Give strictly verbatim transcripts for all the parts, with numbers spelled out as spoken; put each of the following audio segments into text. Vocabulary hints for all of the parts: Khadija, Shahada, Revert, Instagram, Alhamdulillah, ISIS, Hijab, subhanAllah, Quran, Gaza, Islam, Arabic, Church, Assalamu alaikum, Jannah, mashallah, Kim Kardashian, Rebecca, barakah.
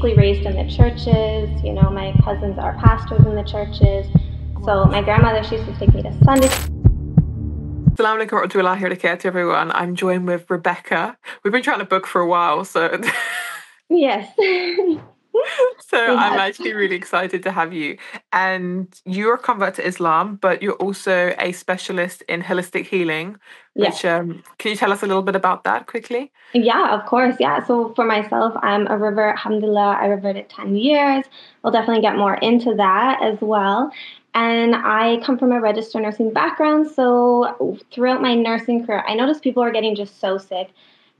basically raised in the churches. You know, my cousins are pastors in the churches. So my grandmother, she used to take me to Sunday. Assalamu alaikum wa rahmatullahi wa barakatuh, everyone. I'm joined with Rebecca. We've been trying to book for a while, so... Yes. So yes. I'm actually really excited to have you. And you're a convert to Islam, but you're also a specialist in holistic healing. Which, yes. um, can you tell us a little bit about that quickly? Yeah, of course. Yeah. So for myself, I'm a revert. Alhamdulillah, I reverted ten years. We'll definitely get more into that as well. And I come from a registered nursing background. So throughout my nursing career, I noticed people are getting just so sick.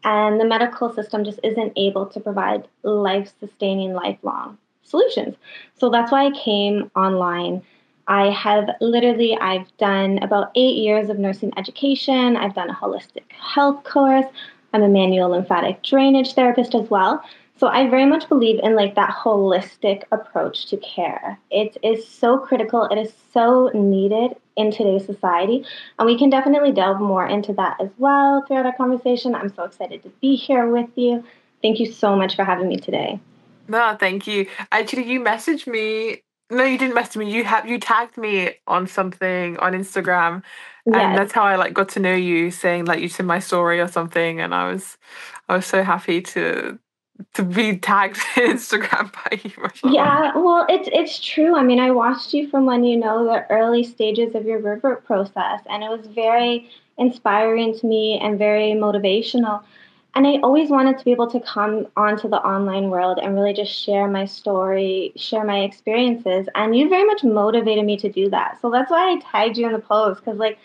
And the medical system just isn't able to provide life-sustaining, lifelong solutions. So that's why I came online. I have literally, I've done about eight years of nursing education. I've done a holistic health course. I'm a manual lymphatic drainage therapist as well. So I very much believe in like that holistic approach to care. It is so critical. It is so needed in today's society. And we can definitely delve more into that as well throughout our conversation. I'm so excited to be here with you. Thank you so much for having me today. No, thank you. Actually, you messaged me. No, you didn't message me. You have you tagged me on something on Instagram. And yes. That's how I like got to know you, saying like you said my story or something. And I was I was so happy to to be tagged in Instagram by you. Mashallah. Yeah, well, it's it's true. I mean, I watched you from when, you know, the early stages of your revert process, and it was very inspiring to me and very motivational. And I always wanted to be able to come onto the online world and really just share my story, share my experiences. And you very much motivated me to do that. So that's why I tagged you in the post, because like,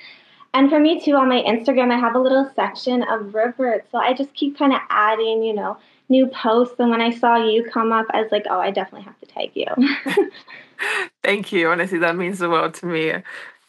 and for me too, on my Instagram, I have a little section of reverts. So I just keep kind of adding, you know, new posts. And when I saw you come up, I was like, oh, I definitely have to tag you. Thank you. Honestly, that means the world to me.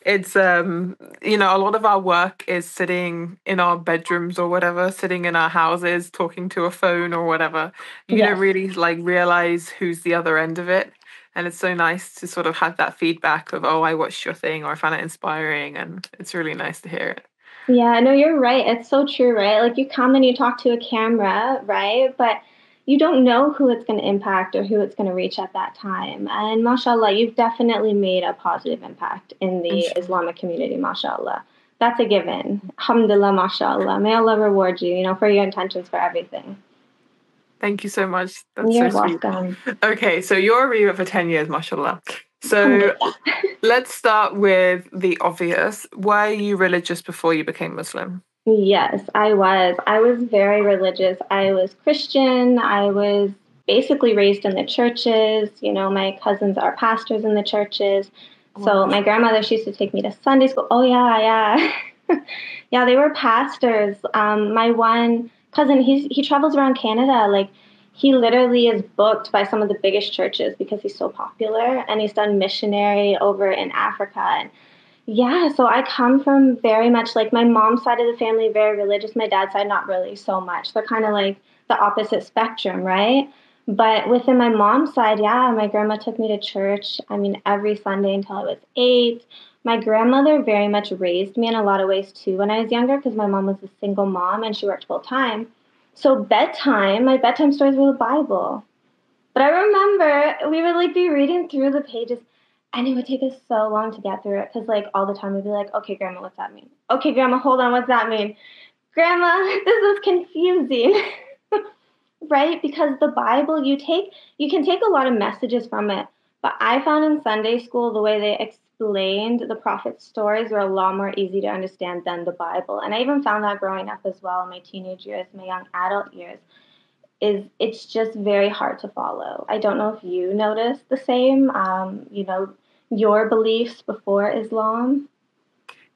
It's, um, you know, a lot of our work is sitting in our bedrooms or whatever, sitting in our houses, talking to a phone or whatever. You yes. don't really like realize who's the other end of it. And it's so nice to sort of have that feedback of, oh, I watched your thing or I found it inspiring. And it's really nice to hear it. Yeah, no, you're right. It's so true, right? Like you come and you talk to a camera, right? But you don't know who it's going to impact or who it's going to reach at that time. And mashallah, you've definitely made a positive impact in the Islamic community, mashallah. That's a given. Alhamdulillah, mashallah. May Allah reward you, you know, for your intentions, for everything. Thank you so much. That's You're so welcome. Sweet. Okay, so you're a revert for ten years, mashallah. So let's start with the obvious. Were you religious before you became Muslim? Yes, I was. I was very religious. I was Christian. I was basically raised in the churches. You know, my cousins are pastors in the churches. Wow. So my grandmother, she used to take me to Sunday school. Oh, yeah, yeah. Yeah, they were pastors. Um, my one... cousin, he's, he travels around Canada. Like, he literally is booked by some of the biggest churches because he's so popular, and he's done missionary over in Africa. And yeah, so I come from very much like my mom's side of the family, very religious. My dad's side, not really so much. They're kind of like the opposite spectrum, right? But within my mom's side, yeah, my grandma took me to church. I mean, every Sunday until I was eight. My grandmother very much raised me in a lot of ways too when I was younger, because my mom was a single mom and she worked full time. So bedtime, my bedtime stories were the Bible. But I remember we would like be reading through the pages and it would take us so long to get through it, because like all the time we'd be like, okay, grandma, what's that mean? Okay, grandma, hold on, what's that mean? Grandma, this is confusing. Right? Because the Bible, you take, you can take a lot of messages from it. But I found in Sunday school, the way they ex- explained the prophet's stories were a lot more easy to understand than the Bible. And I even found that growing up as well, in my teenage years, my young adult years, is it's just very hard to follow. I don't know if you noticed the same, um, you know, your beliefs before Islam.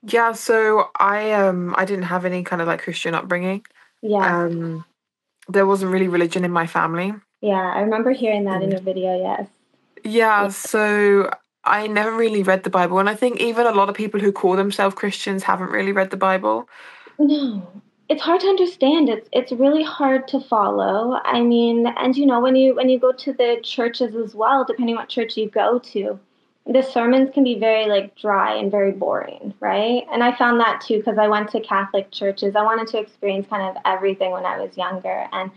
Yeah, so I um I didn't have any kind of like Christian upbringing. Yeah. Um, there wasn't really religion in my family. Yeah, I remember hearing that mm. in your video, yes. Yeah, yeah. so... I never really read the Bible. And I think even a lot of people who call themselves Christians haven't really read the Bible. No, it's hard to understand. It's it's really hard to follow. I mean, and you know, when you when you go to the churches as well, depending what church you go to, the sermons can be very like dry and very boring, right? And I found that too, because I went to Catholic churches. I wanted to experience kind of everything when I was younger. And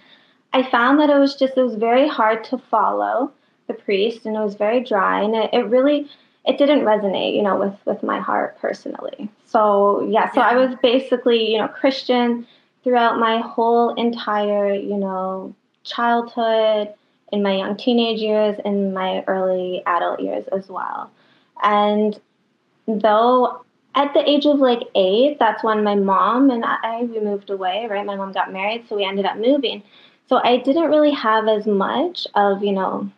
I found that it was just, it was very hard to follow the priest, and it was very dry, and it, it really, it didn't resonate, you know, with, with my heart personally. So, yeah, so yeah. I was basically, you know, Christian throughout my whole entire, you know, childhood, in my young teenage years, and my early adult years as well. And though at the age of like eight, that's when my mom and I, we moved away, right? My mom got married, so we ended up moving. So I didn't really have as much of, you know,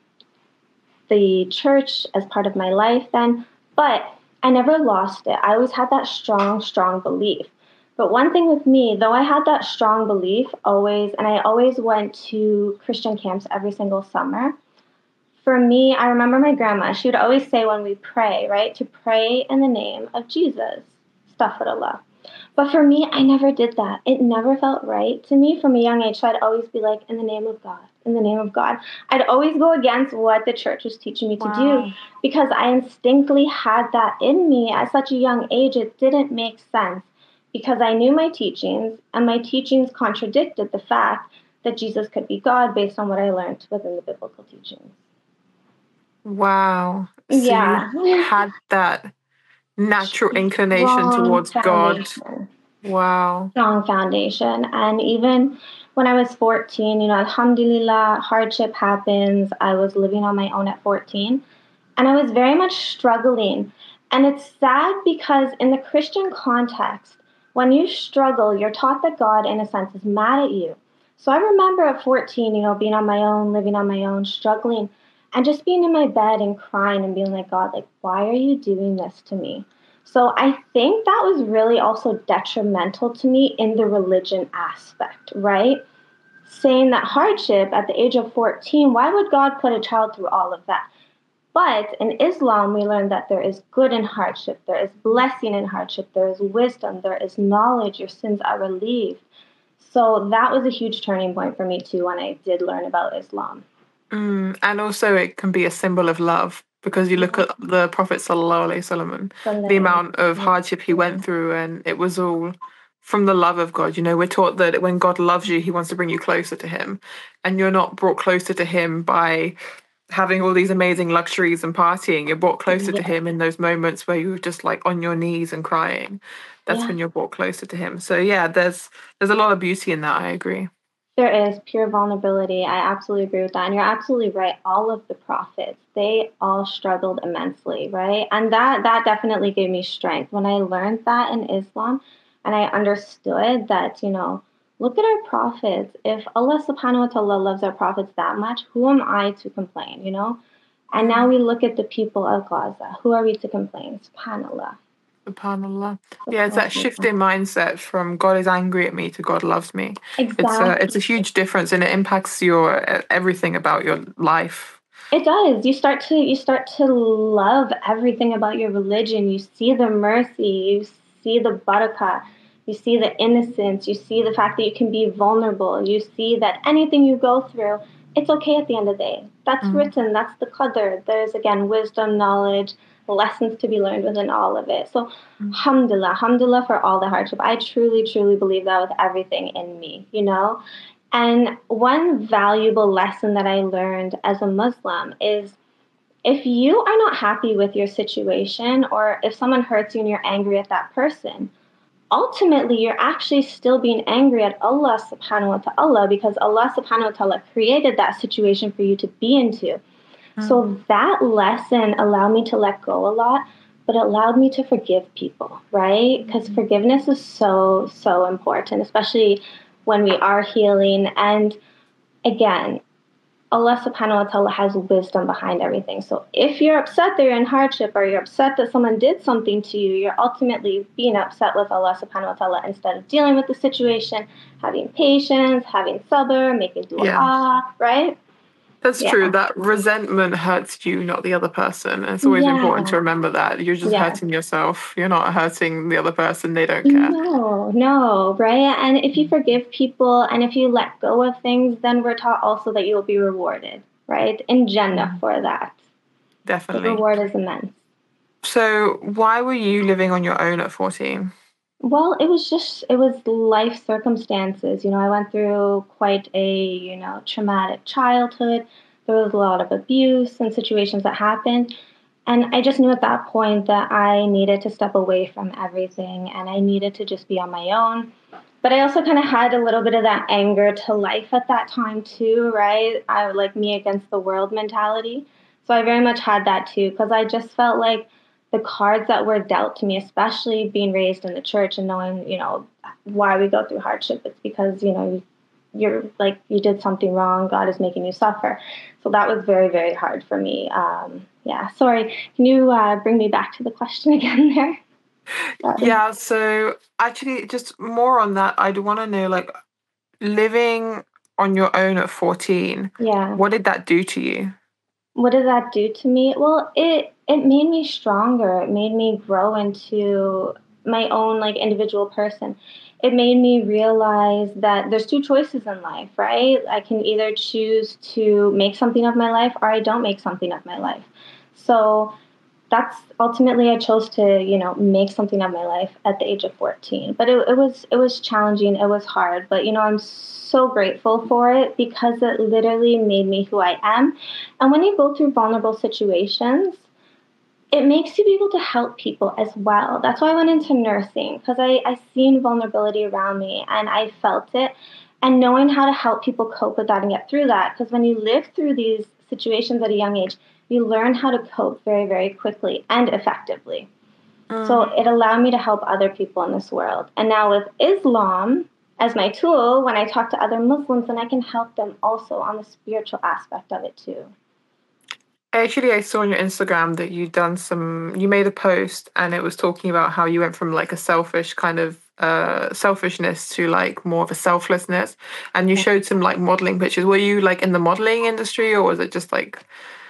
the church as part of my life then, but I never lost it. I always had that strong, strong belief. But one thing with me, though I had that strong belief always, and I always went to Christian camps every single summer. For me, I remember my grandma, she would always say when we pray, right, to pray in the name of Jesus, astaghfirullah. But for me, I never did that. It never felt right to me from a young age. So I'd always be like, in the name of God, in the name of God. I'd always go against what the church was teaching me to wow. do, because I instinctively had that in me at such a young age. It didn't make sense, because I knew my teachings, and my teachings contradicted the fact that Jesus could be God based on what I learned within the biblical teachings. Wow. So yeah. You had that natural inclination Strong towards foundation. God. Wow. Strong foundation. And even when I was fourteen, you know, alhamdulillah, hardship happens. I was living on my own at fourteen, and I was very much struggling. And it's sad because in the Christian context, when you struggle, you're taught that God, in a sense, is mad at you. So I remember at fourteen, you know, being on my own, living on my own, struggling, and just being in my bed and crying and being like, God, like, why are you doing this to me? So I think that was really also detrimental to me in the religion aspect, right? Saying that hardship at the age of fourteen, why would God put a child through all of that? But in Islam, we learn that there is good in hardship, there is blessing in hardship, there is wisdom, there is knowledge, your sins are relieved. So that was a huge turning point for me too when I did learn about Islam. Mm, and also it can be a symbol of love, because you look at the Prophet Sallallahu Alaihi Wasallam, the amount of hardship he went through, and it was all from the love of God. You know, we're taught that when God loves you, he wants to bring you closer to him, and you're not brought closer to him by having all these amazing luxuries and partying. You're brought closer yeah. to him in those moments where you're just like on your knees and crying. That's yeah. when you're brought closer to him. So yeah, there's there's a lot of beauty in that. I agree. There is pure vulnerability. I absolutely agree with that. And you're absolutely right. All of the prophets, they all struggled immensely, right? And that, that definitely gave me strength when I learned that in Islam, and I understood that, you know, look at our prophets. If Allah subhanahu wa ta'ala loves our prophets that much, who am I to complain, you know? And now we look at the people of Gaza. Who are we to complain? SubhanAllah. SubhanAllah. Yeah, it's that shift in mindset from God is angry at me to God loves me. Exactly. It's a, it's a huge difference, and it impacts your everything about your life. It does. You start to you start to love everything about your religion. You see the mercy. You see the barakah. You see the innocence, you see the fact that you can be vulnerable, you see that anything you go through, it's okay at the end of the day. That's mm. written, that's the qadr. There's, again, wisdom, knowledge, lessons to be learned within all of it. So, mm. alhamdulillah, alhamdulillah for all the hardship. I truly, truly believe that with everything in me, you know? And one valuable lesson that I learned as a Muslim is, if you are not happy with your situation, or if someone hurts you and you're angry at that person, ultimately, you're actually still being angry at Allah subhanahu wa ta'ala, because Allah subhanahu wa ta'ala created that situation for you to be into. Mm. So that lesson allowed me to let go a lot, but it allowed me to forgive people, right? Because mm. forgiveness is so, so important, especially when we are healing. And again, Allah subhanahu wa ta'ala has wisdom behind everything. So if you're upset that you're in hardship, or you're upset that someone did something to you, you're ultimately being upset with Allah subhanahu wa ta'ala instead of dealing with the situation, having patience, having sabr, making dua, yeah. right? That's yeah. true. That resentment hurts you, not the other person. It's always yeah. important to remember that. You're just yeah. hurting yourself. You're not hurting the other person. They don't care. No, no, right? And if you forgive people, and if you let go of things, then we're taught also that you will be rewarded, right? In Jannah for that. Definitely. The reward is immense. So why were you living on your own at fourteen? Well, it was just, it was life circumstances. You know, I went through quite a, you know, traumatic childhood. There was a lot of abuse and situations that happened. And I just knew at that point that I needed to step away from everything and I needed to just be on my own. But I also kind of had a little bit of that anger to life at that time too, right? I like me against the world mentality. So I very much had that too, because I just felt like the cards that were dealt to me, especially being raised in the church and knowing, you know, why we go through hardship. It's because, you know, you're like, you did something wrong. God is making you suffer. So that was very, very hard for me. Um, yeah. Sorry. Can you uh, bring me back to the question again there? Yeah, so actually just more on that, I'd want to know, like, living on your own at fourteen, yeah, what did that do to you? What did that do to me? Well, it it made me stronger. It made me grow into my own, like, individual person. It made me realize that there's two choices in life, right? I can either choose to make something of my life or I don't make something of my life. So that's ultimately, I chose to, you know, make something of my life at the age of fourteen. But it, it was it was challenging. It was hard. But, you know, I'm so grateful for it because it literally made me who I am. And when you go through vulnerable situations, it makes you be able to help people as well. That's why I went into nursing, because I, I seen vulnerability around me and I felt it. And knowing how to help people cope with that and get through that, because when you live through these situations at a young age, you learn how to cope very, very quickly and effectively. Mm. So it allowed me to help other people in this world. And now with Islam as my tool, when I talk to other Muslims, then I can help them also on the spiritual aspect of it too. Actually, I saw on your Instagram that you done some, you made a post and it was talking about how you went from like a selfish kind of uh, selfishness to like more of a selflessness. And you showed some like modeling pictures. Were you like in the modeling industry or was it just like...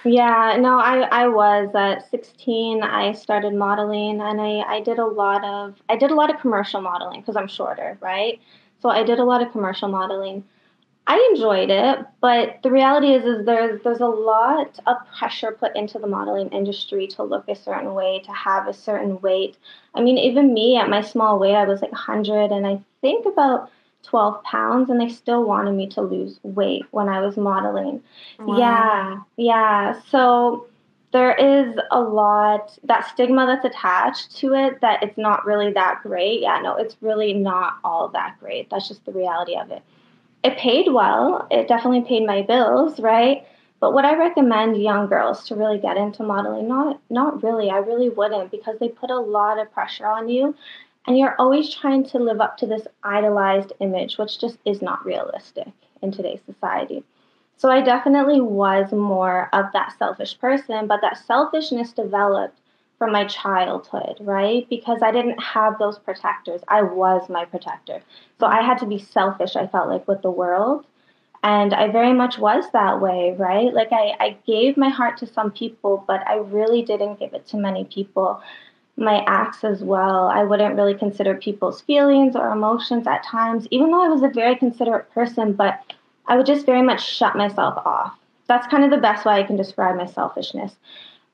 Yeah, no, I, I was at sixteen. I started modeling and I, I did a lot of I did a lot of commercial modeling because I'm shorter, right? So I did a lot of commercial modeling. I enjoyed it, but the reality is is there's there's a lot of pressure put into the modeling industry to look a certain way, to have a certain weight. I mean, even me at my small weight, I was like one hundred and I think about twelve pounds, and they still wanted me to lose weight when I was modeling. Wow. Yeah, yeah. So there is a lot, that stigma that's attached to it, that it's not really that great. Yeah, no, it's really not all that great. That's just the reality of it. It paid well. It definitely paid my bills, right? But would I recommend young girls to really get into modeling? Not, not really. I really wouldn't, because they put a lot of pressure on you. And you're always trying to live up to this idolized image, which just is not realistic in today's society. So I definitely was more of that selfish person, but that selfishness developed from my childhood, right? Because I didn't have those protectors. I was my protector. So I had to be selfish, I felt like, with the world. And I very much was that way, right? Like I, I gave my heart to some people, but I really didn't give it to many people. My acts as well. I wouldn't really consider people's feelings or emotions at times, even though I was a very considerate person, but I would just very much shut myself off. That's kind of the best way I can describe my selfishness.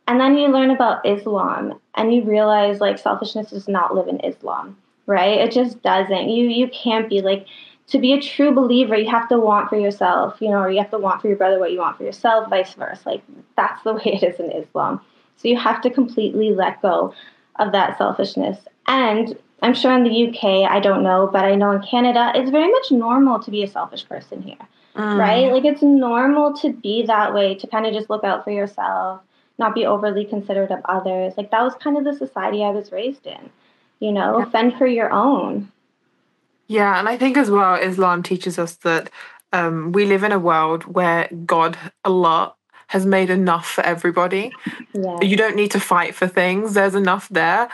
And then you learn about Islam and you realize like selfishness does not live in Islam, right? It just doesn't. You you can't be like, to be a true believer, you have to want for yourself, you know, or you have to want for your brother what you want for yourself, vice versa. Like that's the way it is in Islam. So you have to completely let go of that selfishness. And I'm sure in the U K, I don't know, but I know in Canada, it's very much normal to be a selfish person here, mm. right? Like it's normal to be that way, to kind of just look out for yourself, not be overly considerate of others. Like that was kind of the society I was raised in, you know, yeah. Fend for your own. Yeah, and I think as well, Islam teaches us that um, we live in a world where God, Allah, has made enough for everybody. Yeah. You don't need to fight for things. There's enough there.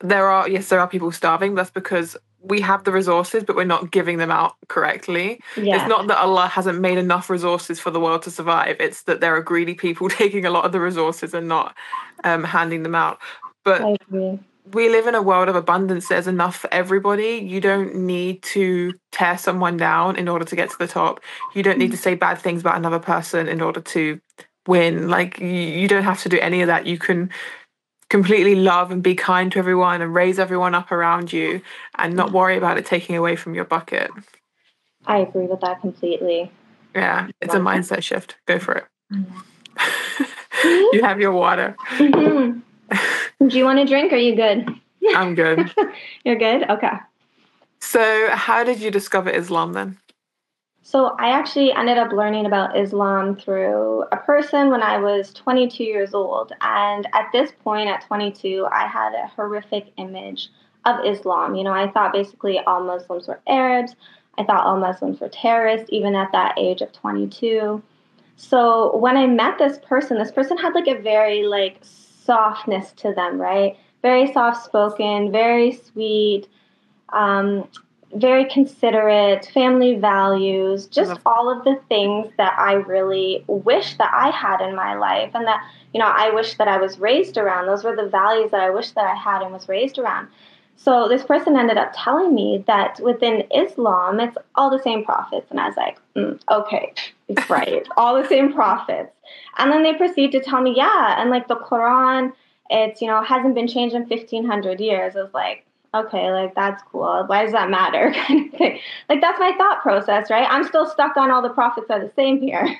There are, yes, there are people starving. That's because we have the resources, but we're not giving them out correctly. Yeah. It's not that Allah hasn't made enough resources for the world to survive. It's that there are greedy people taking a lot of the resources and not um, handing them out. But we live in a world of abundance. There's enough for everybody. You don't need to tear someone down in order to get to the top. You don't need to say bad things about another person in order to win. Like you don't have to do any of that. You can completely love and be kind to everyone and raise everyone up around you and not worry about it taking away from your bucket. I agree with that completely. Yeah, it's a mindset shift. Go for it. Mm-hmm. You have your water. Mm-hmm. Do you want a drink? Or are you good? I'm good. You're good? Okay. So how did you discover Islam then? So I actually ended up learning about Islam through a person when I was twenty-two years old. And at this point, at twenty-two, I had a horrific image of Islam. You know, I thought basically all Muslims were Arabs. I thought all Muslims were terrorists, even at that age of twenty-two. So when I met this person, this person had like a very like softness to them, right? Very soft-spoken, very sweet, um, very considerate, family values, just all of the things that I really wish that I had in my life and that, you know, I wish that I was raised around. Those were the values that I wish that I had and was raised around. So this person ended up telling me that within Islam, it's all the same prophets. And I was like, mm, okay, it's right. All the same prophets. And then they proceed to tell me, yeah, and like the Quran, it's, you know, hasn't been changed in fifteen hundred years. I was like, okay, like, that's cool. Why does that matter? Kind of thing. Like, that's my thought process, right? I'm still stuck on all the prophets are the same here.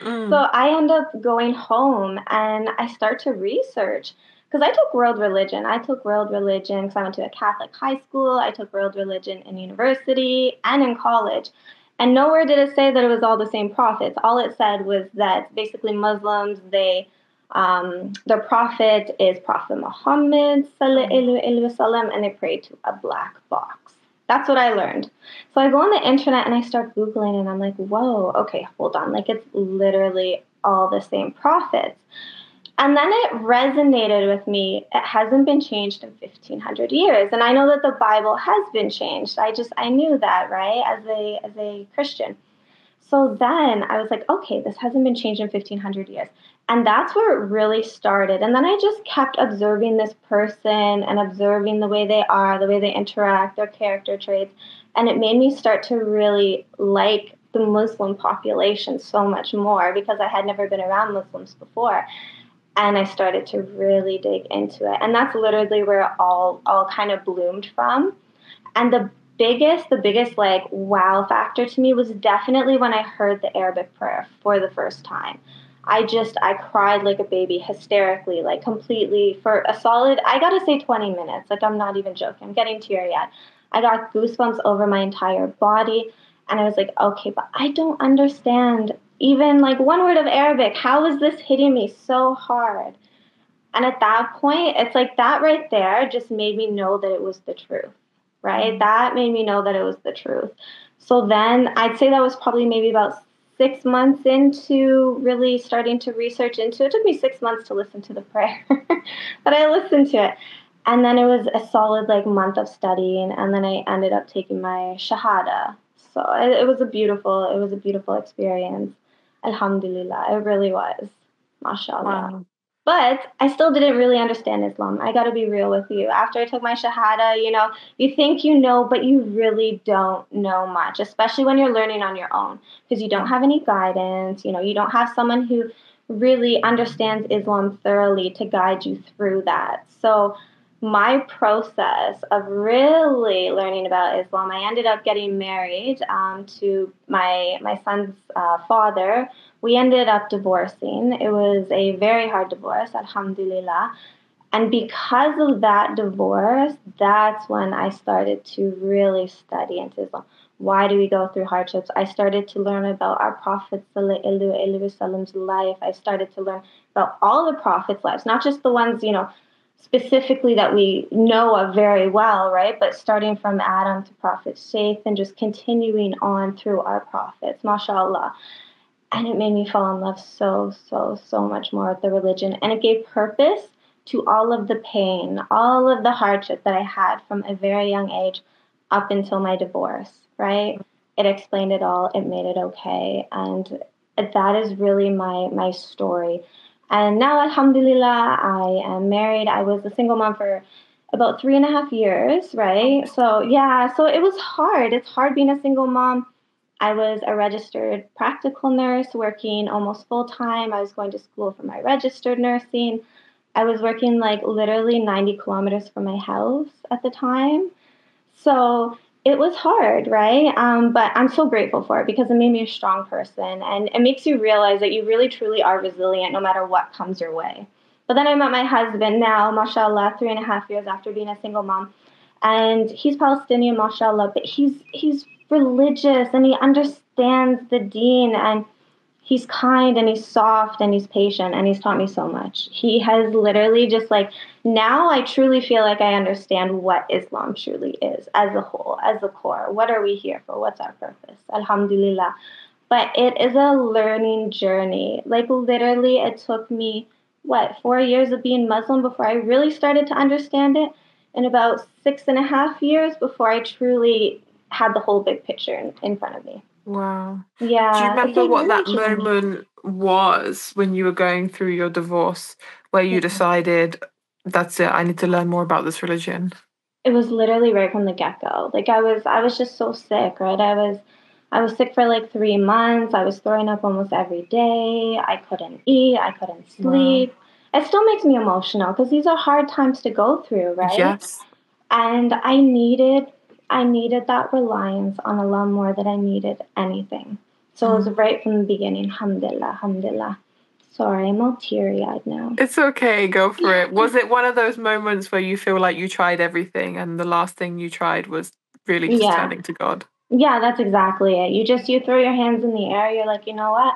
Mm. So I end up going home and I start to research because I took world religion. I took world religion because I went to a Catholic high school. I took world religion in university and in college. And nowhere did it say that it was all the same prophets. All it said was that basically Muslims, they... Um, the prophet is Prophet Muhammad sallallahu, and they pray to a black box. That's what I learned. So I go on the internet and I start Googling and I'm like, whoa, okay, hold on. Like it's literally all the same prophets. And then it resonated with me. It hasn't been changed in fifteen hundred years. And I know that the Bible has been changed. I just, I knew that, right? As a, as a Christian. So then I was like, okay, this hasn't been changed in fifteen hundred years. And that's where it really started. And then I just kept observing this person and observing the way they are, the way they interact, their character traits. And it made me start to really like the Muslim population so much more because I had never been around Muslims before. And I started to really dig into it. And that's literally where it all, all kind of bloomed from. And the biggest, the biggest like wow factor to me was definitely when I heard the Arabic prayer for the first time. I just, I cried like a baby hysterically, like completely for a solid, I got to say twenty minutes. Like, I'm not even joking. I'm getting teary-eyed. I got goosebumps over my entire body. And I was like, okay, but I don't understand even like one word of Arabic. How is this hitting me so hard? And at that point, it's like that right there just made me know that it was the truth, right? Mm-hmm. That made me know that it was the truth. So then I'd say that was probably maybe about six months into really starting to research into it. It took me six months to listen to the prayer, but I listened to it. And then it was a solid like month of studying. And then I ended up taking my Shahada. So it, it was a beautiful, it was a beautiful experience. Alhamdulillah. It really was. MashaAllah. Wow. But I still didn't really understand Islam. I got to be real with you. After I took my Shahada, you know, you think you know, but you really don't know much, especially when you're learning on your own because you don't have any guidance. You know, you don't have someone who really understands Islam thoroughly to guide you through that. So my process of really learning about Islam, I ended up getting married um, to my, my son's uh, father. We ended up divorcing. It was a very hard divorce, alhamdulillah. And because of that divorce, that's when I started to really study into Islam. Why do we go through hardships? I started to learn about our Prophet ﷺ's life. I started to learn about all the Prophet's lives, not just the ones, you know, specifically that we know of very well, right? But starting from Adam to Prophet Shaykh and just continuing on through our Prophets, mashallah. And it made me fall in love so, so, so much more with the religion. And it gave purpose to all of the pain, all of the hardship that I had from a very young age up until my divorce, right? It explained it all. It made it okay. And that is really my, my story. And now, alhamdulillah, I am married. I was a single mom for about three and a half years, right? So, yeah, so it was hard. It's hard being a single mom. I was a registered practical nurse working almost full time. I was going to school for my registered nursing. I was working like literally ninety kilometers from my house at the time. So it was hard, right? Um, but I'm so grateful for it because it made me a strong person. And it makes you realize that you really, truly are resilient no matter what comes your way. But then I met my husband now, mashallah, three and a half years after being a single mom. And he's Palestinian, mashallah, but he's he's religious and he understands the deen and he's kind and he's soft and he's patient and he's taught me so much. He has literally just like, now I truly feel like I understand what Islam truly is as a whole, as a core. What are we here for? What's our purpose? Alhamdulillah. But it is a learning journey. Like literally it took me, what, four years of being Muslim before I really started to understand it, and about six and a half years before I truly had the whole big picture in, in front of me. Wow. Yeah. Do you remember what that moment was when you were going through your divorce, where you decided, that's it, I need to learn more about this religion? It was literally right from the get-go. Like I was, I was just so sick, right? I was, I was sick for like three months. I was throwing up almost every day. I couldn't eat. I couldn't sleep. Wow. It still makes me emotional because these are hard times to go through, right? Yes. And I needed I needed that reliance on Allah more than I needed anything. So mm. it was right from the beginning. Alhamdulillah, alhamdulillah. Sorry, I'm all teary-eyed now. It's okay, go for it. Was it one of those moments where you feel like you tried everything and the last thing you tried was really just yeah. turning to God? Yeah, that's exactly it. You just, you throw your hands in the air. You're like, you know what?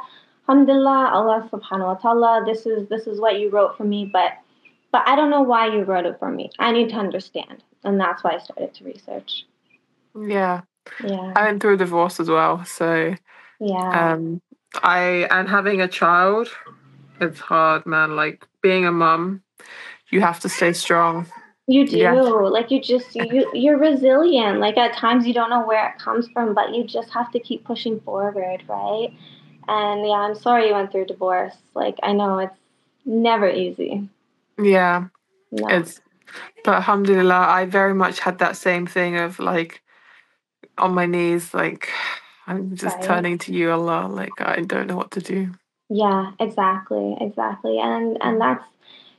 Alhamdulillah, Allah subhanahu wa ta'ala, this is, this is what you wrote for me, but, but I don't know why you wrote it for me. I need to understand. And that's why I started to research. Yeah. yeah, I went through a divorce as well. So, yeah, um, I and having a child, it's hard, man. Like being a mum, you have to stay strong. You do, yeah. like you just you you're resilient. Like at times you don't know where it comes from, but you just have to keep pushing forward, right? And yeah, I'm sorry you went through a divorce. Like I know it's never easy. Yeah, no. it's but alhamdulillah, I very much had that same thing of like, on my knees, like, I'm just right. turning to you, Allah, like, I don't know what to do. Yeah, exactly, exactly. And and that's,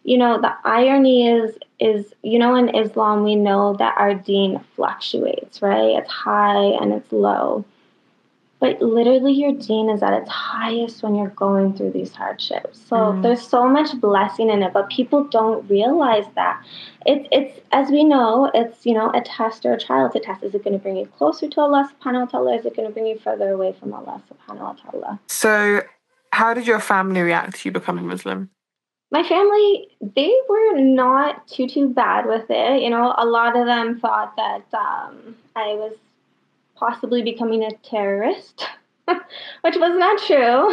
you know, the irony is, is you know, in Islam, we know that our deen fluctuates, right? It's high and it's low. But literally your deen is at its highest when you're going through these hardships. So mm. there's so much blessing in it, but people don't realize that. It, it's, as we know, it's, you know, a test or a trial. It's a test. Is it going to bring you closer to Allah subhanahu wa ta'ala? Is it going to bring you further away from Allah subhanahu wa ta'ala? So how did your family react to you becoming Muslim? My family, they were not too, too bad with it. You know, a lot of them thought that um, I was possibly becoming a terrorist, which was not true.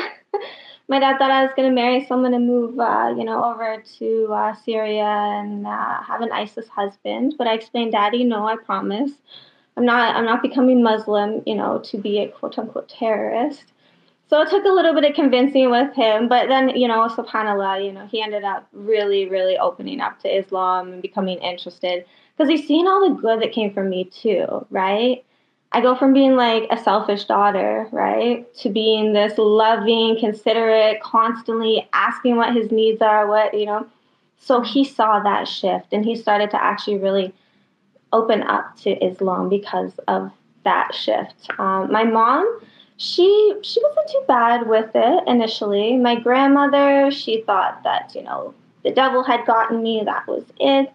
My dad thought I was going to marry someone and move, uh, you know, over to uh, Syria and uh, have an ISIS husband. But I explained, Daddy, no, I promise, I'm not. I'm not becoming Muslim, you know, to be a quote unquote terrorist. So it took a little bit of convincing with him, but then, you know, subhanAllah, you know, he ended up really, really opening up to Islam and becoming interested because he's seen all the good that came from me too, right? I go from being like a selfish daughter, right, to being this loving, considerate, constantly asking what his needs are, what, you know. So he saw that shift and he started to actually really open up to Islam because of that shift. Um, my mom, she she wasn't too bad with it initially. My grandmother, she thought that, you know, the devil had gotten me, that was it.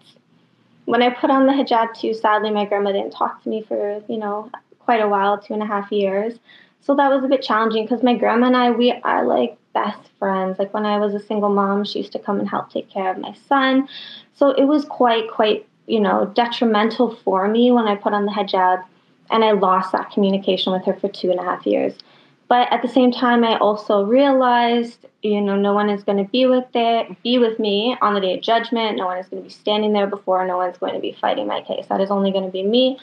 When I put on the hijab too, sadly, my grandma didn't talk to me for, you know, quite a while, two and a half years. So that was a bit challenging because my grandma and I, we are like best friends. Like when I was a single mom, she used to come and help take care of my son. So it was quite, quite, you know, detrimental for me when I put on the hijab and I lost that communication with her for two and a half years. But at the same time, I also realized, you know, no one is going to be with it, be with me on the day of judgment. No one is going to be standing there before. No one's going to be fighting my case. That is only going to be me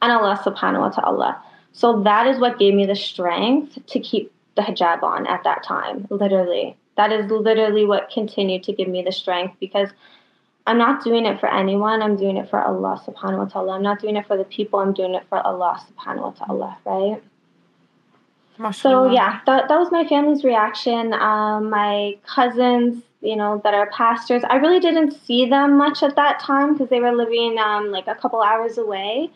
and Allah subhanahu wa ta'ala. So that is what gave me the strength to keep the hijab on at that time, literally. That is literally what continued to give me the strength because I'm not doing it for anyone. I'm doing it for Allah subhanahu wa ta'ala. I'm not doing it for the people. I'm doing it for Allah subhanahu wa ta'ala, right? So, yeah, that, that was my family's reaction. Um, my cousins, you know, that are pastors. I really didn't see them much at that time because they were living um, like a couple hours away.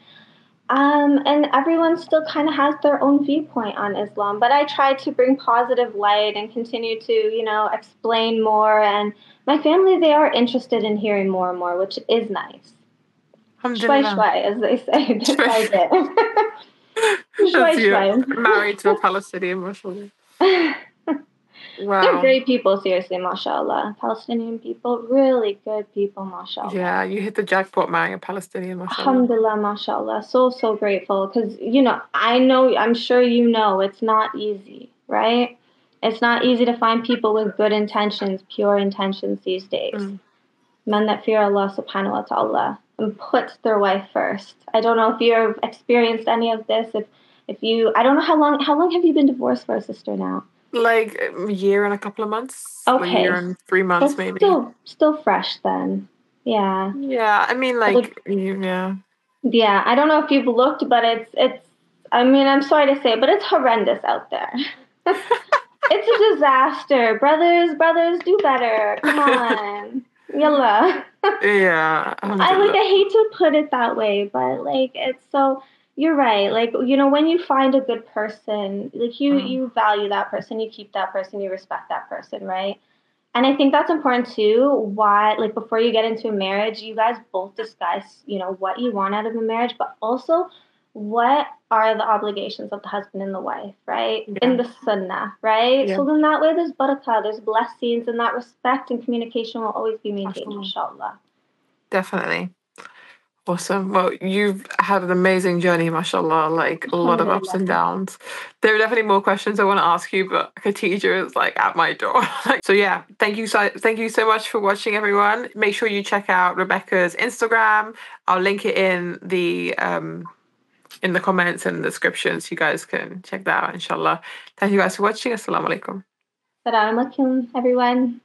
Um, and everyone still kind of has their own viewpoint on Islam. But I tried to bring positive light and continue to, you know, explain more. And my family, they are interested in hearing more and more, which is nice. Shwai shwai, as they say. That's shwai shwai. Married to a Palestinian Muslim. Wow. They're great people, seriously, mashallah. Palestinian people, really good people, mashallah. Yeah, you hit the jackpot marrying a Palestinian, mashallah. Alhamdulillah, mashallah. So, so grateful because, you know, I know, I'm sure you know, it's not easy, right? It's not easy to find people with good intentions, pure intentions these days. Mm. Men that fear Allah subhanahu wa ta'ala and put their wife first. I don't know if you've experienced any of this. If, if you, I don't know how long, how long have you been divorced for a sister now? Like a year and a couple of months. Okay. A year and three months, That's maybe. Still, still fresh then. Yeah. Yeah, I mean, like, like, yeah. Yeah, I don't know if you've looked, but it's, it's, I mean, I'm sorry to say, but it's horrendous out there. It's a disaster. Brothers, brothers, do better. Come on. Yalla. Yeah. I like, I hate to put it that way, but, like, it's so... You're right. Like, you know, when you find a good person, like you, mm. you value that person, you keep that person, you respect that person, right? And I think that's important too. Why, like, before you get into a marriage, you guys both discuss, you know, what you want out of a marriage, but also what are the obligations of the husband and the wife, right? Yeah. In the sunnah, right? Yeah. So then that way there's barakah, there's blessings, and that respect and communication will always be maintained, inshallah. Definitely. Awesome. Well, you've had an amazing journey, mashallah, like a lot of ups and downs. There are definitely more questions I want to ask you, but Khadija is like at my door. So yeah, thank you so thank you so much for watching, everyone. Make sure you check out Rebecca's Instagram. I'll link it in the um in the comments and the description so you guys can check that out, inshallah. Thank you guys for watching. Assalamu alaikum. Assalamu alaikum, everyone.